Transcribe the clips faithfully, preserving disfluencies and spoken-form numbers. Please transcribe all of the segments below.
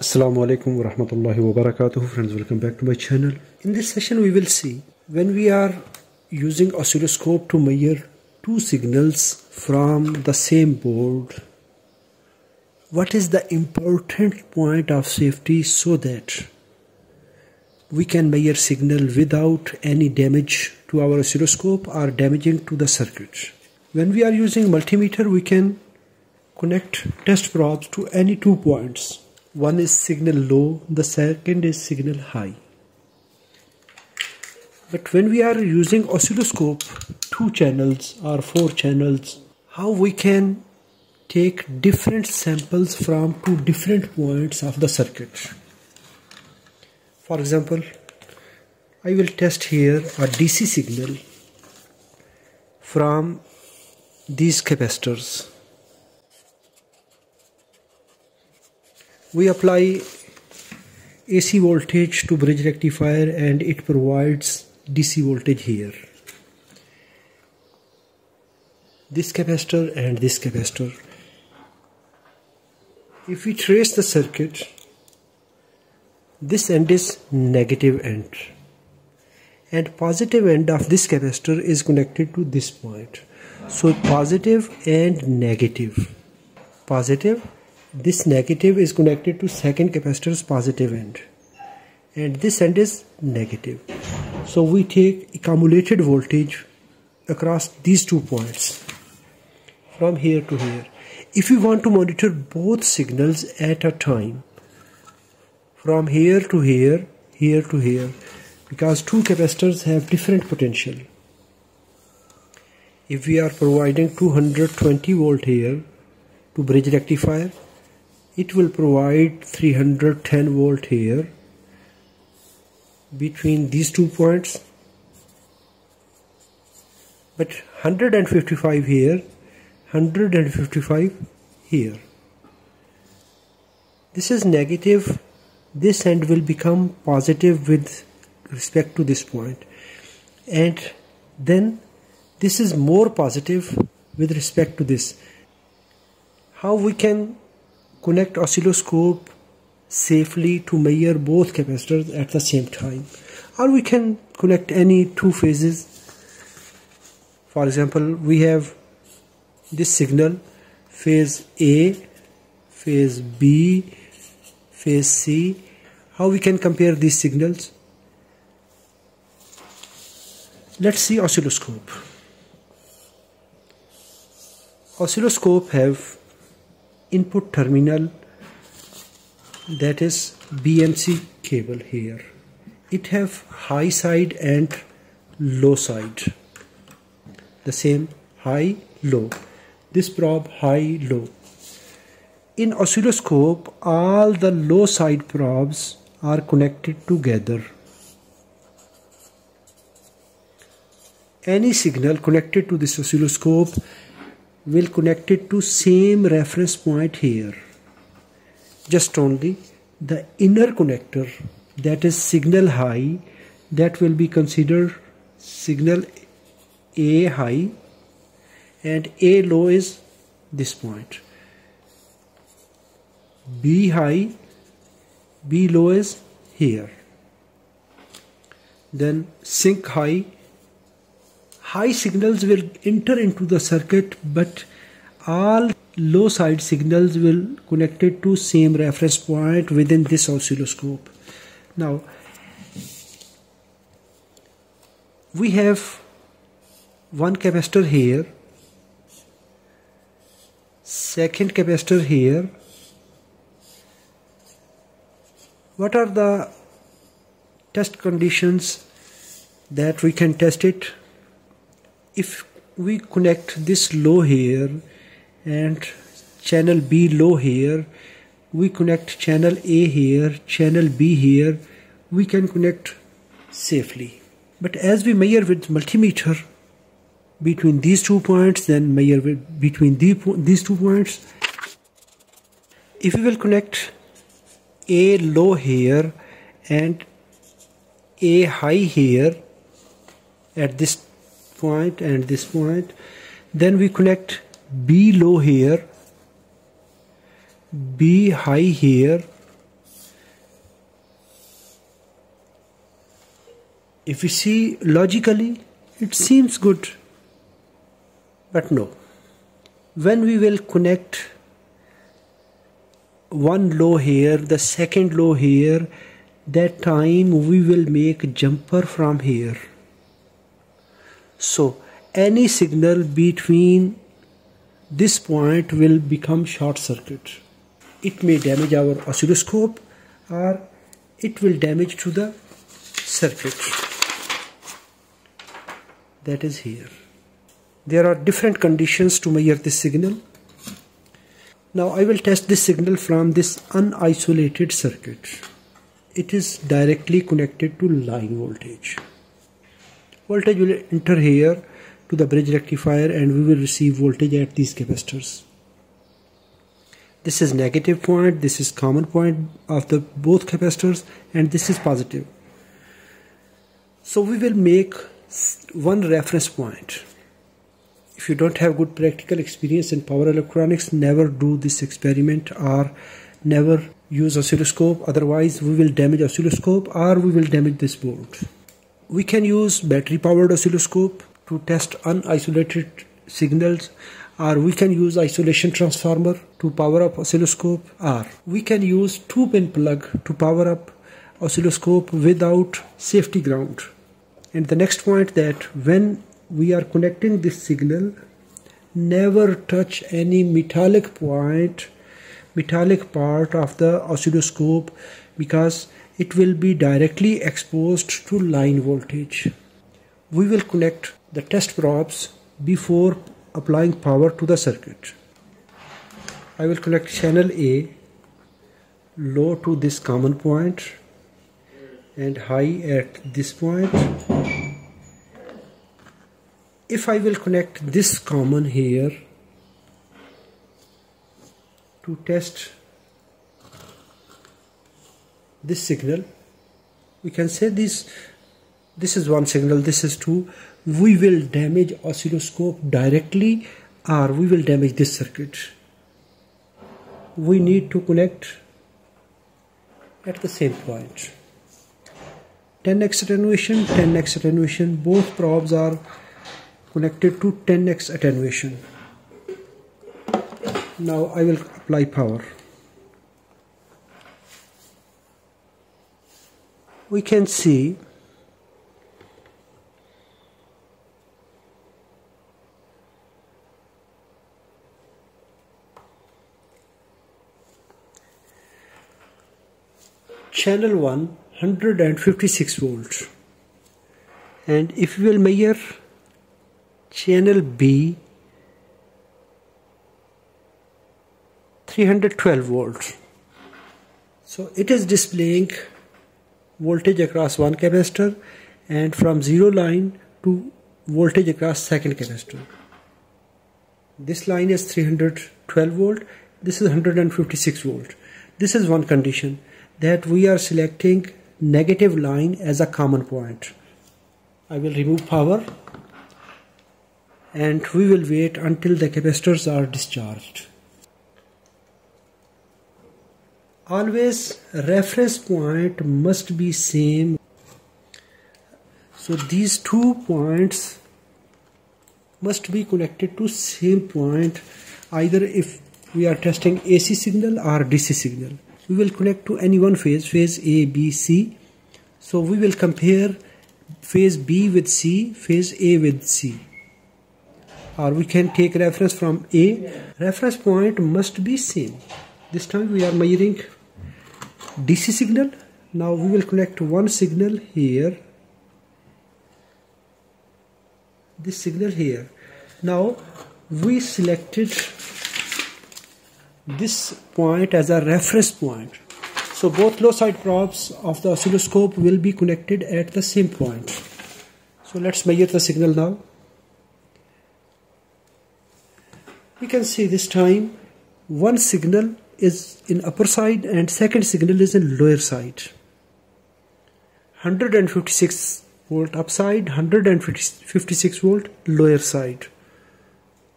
Assalamu alaikum warahmatullahi wabarakatuh. Friends, welcome back to my channel. In this session we will see when we are using oscilloscope to measure two signals from the same board, what is the important point of safety so that we can measure signal without any damage to our oscilloscope or damaging to the circuit. When we are using multimeter, we can connect test probes to any two points. One is signal low, the second is signal high. But when we are using oscilloscope, two channels or four channels, how we can take different samples from two different points of the circuit? For example, I will test here a D C signal from these capacitors. We apply A C voltage to bridge rectifier and it provides D C voltage here. This capacitor and this capacitor. If we trace the circuit, this end is negative end and positive end of this capacitor is connected to this point. So positive and negative. Positive. This negative is connected to second capacitor's positive end and this end is negative. So we take accumulated voltage across these two points from here to here. If we want to monitor both signals at a time from here to here, here to here, because two capacitors have different potential. If we are providing two hundred twenty volt here to bridge rectifier, it will provide three hundred ten volt here between these two points, but one hundred fifty-five here, one hundred fifty-five here. This is negative, this end will become positive with respect to this point, and then this is more positive with respect to this. How we can connect oscilloscope safely to measure both capacitors at the same time, or we can connect any two phases. For example, we have this signal phase A, phase B, phase C. How we can compare these signals? Let's see oscilloscope. Oscilloscope have input terminal, that is B N C cable here. It have high side and low side, the same high low, this probe high low. In oscilloscope all the low side probes are connected together. Any signal connected to this oscilloscope will connect it to same reference point here. Just only the inner connector, that is signal high, that will be considered signal A high, and A low is this point. B high, B low is here. Then sync high. High signals will enter into the circuit, but all low side signals will connect it to same reference point within this oscilloscope. Now we have one capacitor here, second capacitor here. What are the test conditions that we can test it? If we connect this low here and channel B low here, we connect channel A here, channel B here, we can connect safely. But as we measure with multimeter between these two points, then measure with between these two points, if we will connect A low here and A high here at this point point and this point, then we connect B low here, B high here, If you see logically, it seems good, but no. When we will connect one low here, the second low here, that time we will make jumper from here. So any signal between this point will become short circuit. It may damage our oscilloscope, or it will damage to the circuit that is here. There are different conditions to measure this signal. Now I will test this signal from this unisolated circuit. It is directly connected to line voltage. Voltage will enter here to the bridge rectifier and we will receive voltage at these capacitors. This is negative point, this is common point of the both capacitors, and this is positive. So we will make one reference point. If you don't have good practical experience in power electronics, never do this experiment or never use oscilloscope, otherwise we will damage oscilloscope or we will damage this board. We can use battery powered oscilloscope to test unisolated signals, or we can use isolation transformer to power up oscilloscope, or we can use two pin plug to power up oscilloscope without safety ground. And the next point, that when we are connecting this signal, never touch any metallic point, metallic part of the oscilloscope, because it will be directly exposed to line voltage. We will connect the test probes before applying power to the circuit. I will connect channel A low to this common point and high at this point. If I will connect this common here to test this signal, we can say this, this is one signal, this is two. We will damage oscilloscope directly, or we will damage this circuit. We need to connect at the same point. ten x attenuation, ten x attenuation, both probes are connected to ten x attenuation. Now I will apply power. We can see channel one, one hundred fifty-six volts, and if we will measure channel B, three hundred twelve volts. So it is displaying voltage across one capacitor and from zero line to voltage across second capacitor. This line is three hundred twelve volt, this is one hundred fifty-six volt. This is one condition, that we are selecting negative line as a common point. I will remove power and we will wait until the capacitors are discharged. Always reference point must be same. So these two points must be connected to same point, either if we are testing A C signal or D C signal. We will connect to any one phase, phase A, B, C. So we will compare phase B with C, phase A with C. Or we can take reference from A. Reference point must be same. This time we are measuring D C signal. Now we will connect one signal here, this signal here. Now we selected this point as a reference point. So both low side probes of the oscilloscope will be connected at the same point. So let's measure the signal now. We can see this time one signal is in upper side and second signal is in lower side. one hundred fifty-six volt upside, one hundred fifty-six volt lower side.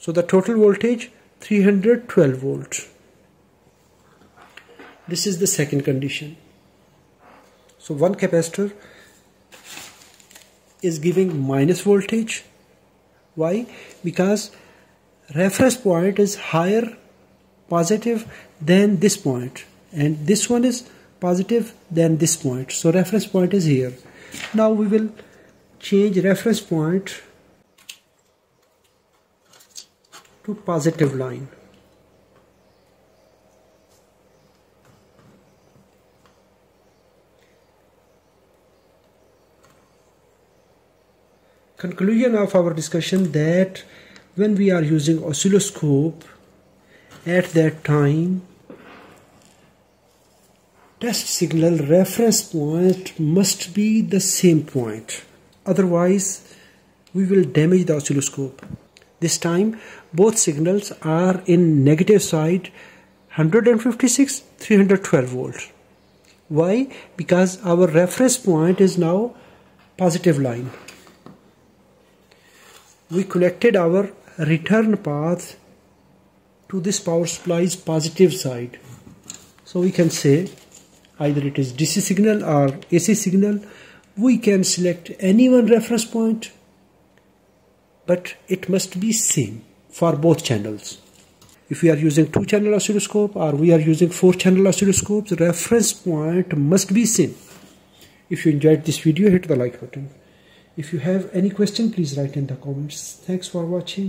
So the total voltage three hundred twelve volt. This is the second condition. So one capacitor is giving minus voltage. Why? Because reference point is higher positive than this point, and this one is positive than this point. So reference point is here. Now we will change reference point to positive line. Conclusion of our discussion, that when we are using oscilloscope, at that time test signal reference point must be the same point, otherwise we will damage the oscilloscope. This time both signals are in negative side, one fifty-six, three hundred twelve volts. Why? Because our reference point is now positive line. We connected our return path to this power supply's positive side. So we can say either it is D C signal or A C signal. We can select any one reference point, but it must be same for both channels. If we are using two channel oscilloscope or we are using four channel oscilloscopes, reference point must be same. If you enjoyed this video, hit the like button. If you have any question, please write in the comments. Thanks for watching.